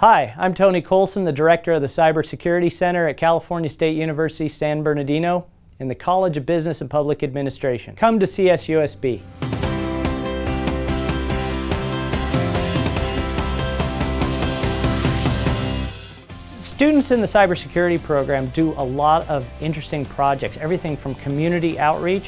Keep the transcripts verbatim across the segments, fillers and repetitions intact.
Hi, I'm Tony Colson, the Director of the Cybersecurity Center at California State University, San Bernardino, in the College of Business and Public Administration. Come to C S U S B. Students in the cybersecurity program do a lot of interesting projects, everything from community outreach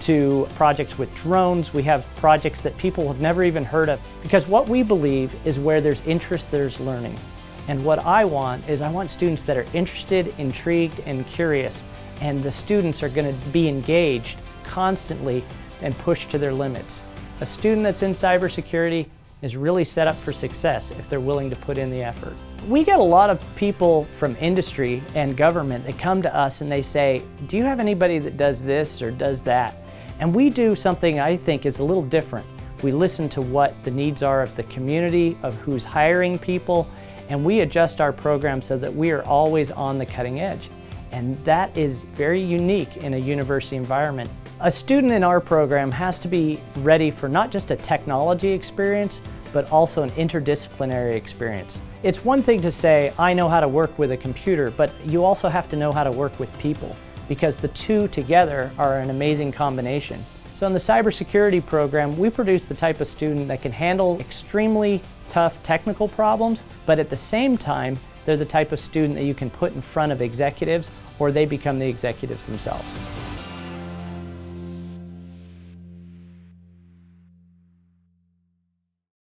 to projects with drones. We have projects that people have never even heard of, because what we believe is where there's interest, there's learning. And what I want is I want students that are interested, intrigued, and curious, and the students are going to be engaged constantly and pushed to their limits. A student that's in cybersecurity is really set up for success if they're willing to put in the effort. We get a lot of people from industry and government that come to us and they say, do you have anybody that does this or does that? And we do something I think is a little different. We listen to what the needs are of the community, of who's hiring people, and we adjust our program so that we are always on the cutting edge. And that is very unique in a university environment. A student in our program has to be ready for not just a technology experience, but also an interdisciplinary experience. It's one thing to say, I know how to work with a computer, but you also have to know how to work with people, because the two together are an amazing combination. So in the cybersecurity program, we produce the type of student that can handle extremely tough technical problems, but at the same time, they're the type of student that you can put in front of executives, or they become the executives themselves.